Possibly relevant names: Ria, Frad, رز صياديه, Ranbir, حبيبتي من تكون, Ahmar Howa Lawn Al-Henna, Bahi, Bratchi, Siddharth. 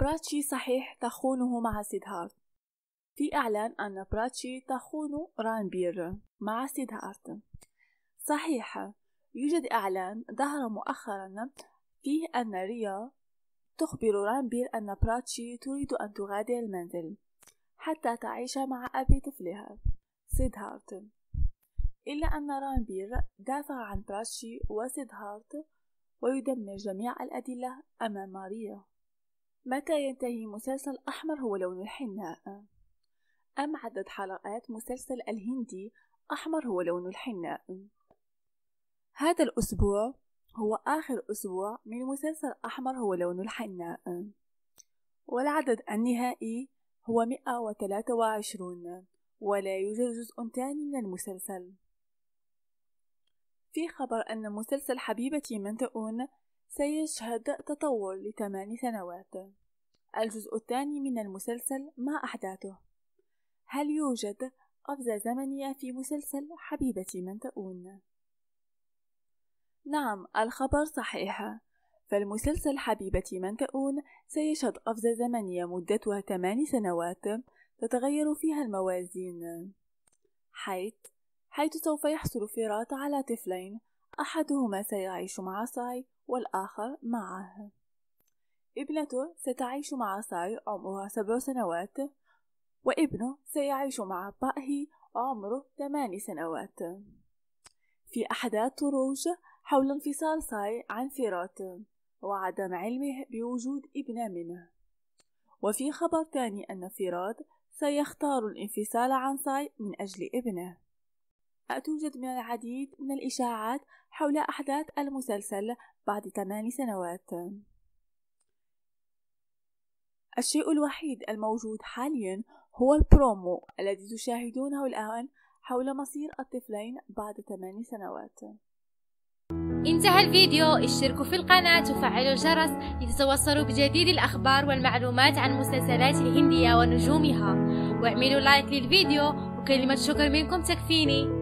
براتشي صحيح تخونه مع سيدهارت. في إعلان أن براتشي تخون رانبير مع سيدهارت. صحيح، يوجد إعلان ظهر مؤخرا فيه أن ريا تخبر رانبير أن براتشي تريد أن تغادر المنزل حتى تعيش مع أبي طفلها سيدهارت، إلا أن رانبير دافع عن براتشي وسيدهارت ويدمر جميع الأدلة أمام ريا. متى ينتهي مسلسل أحمر هو لون الحناء؟ أم عدد حلقات مسلسل الهندي أحمر هو لون الحناء؟ هذا الأسبوع هو آخر أسبوع من مسلسل أحمر هو لون الحناء، والعدد النهائي هو 123، ولا يوجد جزء تاني من المسلسل. في خبر أن مسلسل حبيبتي من تقون سيشهد تطور ل8 سنوات. الجزء الثاني من المسلسل ما أحداثه؟ هل يوجد قفزة زمنية في مسلسل حبيبتي من تقون؟ نعم، الخبر صحيح، فالمسلسل حبيبتي من تقون سيشهد قفزة زمنية مدتها 8 سنوات تتغير فيها الموازين، حيث سوف يحصل فرات على طفلين، أحدهما سيعيش مع ساي والآخر معه. ابنته ستعيش مع ساي عمرها 7 سنوات، وابنه سيعيش مع باهي عمره 8 سنوات. في أحداث تروج حول انفصال ساي عن فرات وعدم علمه بوجود ابنه منه. وفي خبر تاني أن فراد سيختار الانفصال عن ساي من أجل ابنه. توجد من العديد من الإشاعات حول أحداث المسلسل بعد 8 سنوات. الشيء الوحيد الموجود حاليا هو البرومو الذي تشاهدونه الآن حول مصير الطفلين بعد 8 سنوات. انتهى الفيديو، اشتركوا في القناة وفعلوا الجرس لتتوصلوا بجديد الأخبار والمعلومات عن المسلسلات الهندية ونجومها، واعملوا لايك للفيديو، وكلمة شكر منكم تكفيني.